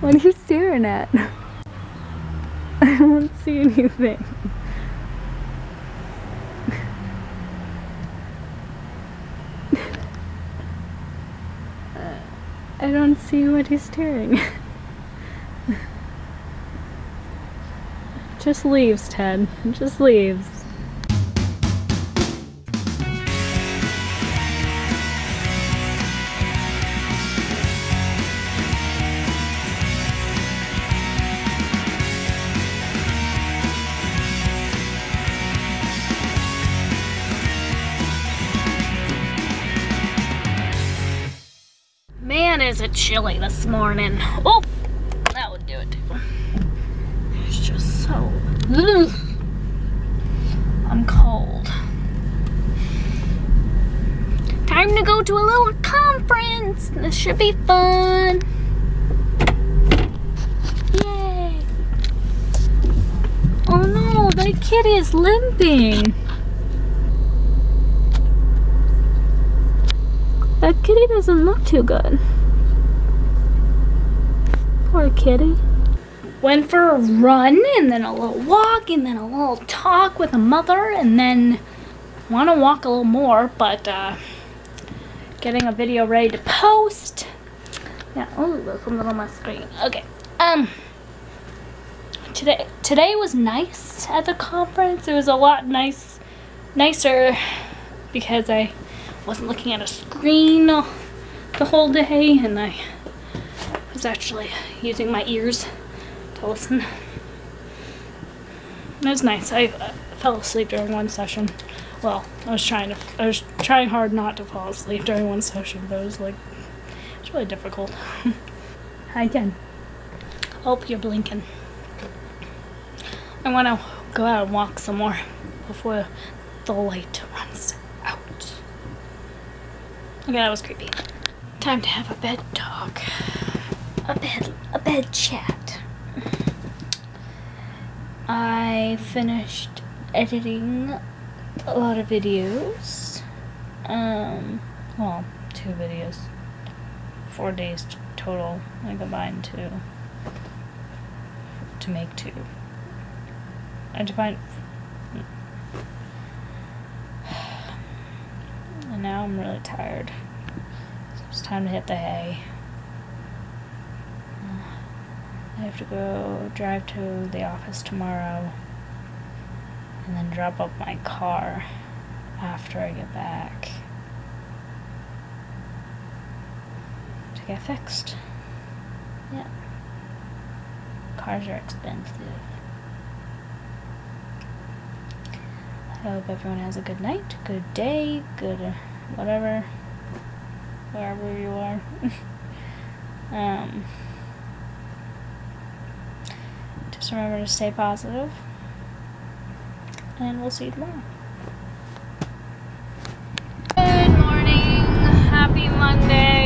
What are you staring at? I don't see anything. I don't see what he's staring at. Just leaves, Ted. Just leaves. Man, is it chilly this morning. Oh, that would do it too. It's just so... I'm cold. Time to go to a little conference. This should be fun. Yay. Oh no, that kid is limping. That kitty doesn't look too good. Poor kitty. Went for a run and then a little walk and then a little talk with a mother and then want to walk a little more, but getting a video ready to post. Yeah, oh, there's something on my screen. Okay. Today was nice at the conference. It was a lot nicer because I wasn't looking at a screen the whole day, and I was actually using my ears to listen. It was nice. I fell asleep during one session. Well, I was trying hard not to fall asleep during one session, but it's really difficult. Hi again. Hope you're blinking. I want to go out and walk some more before the light runs. Okay, that was creepy. Time to have a bed talk. A bed chat. I finished editing a lot of videos. Well, 2 videos. 4 days total. I combined 2 to make 2. And now I'm really tired. So it's time to hit the hay. I have to go drive to the office tomorrow and then drop up my car after I get back to get fixed. Yeah. Cars are expensive. I hope everyone has a good night, good day, good whatever, wherever you are. Just remember to stay positive, and we'll see you tomorrow. Good morning, happy Monday.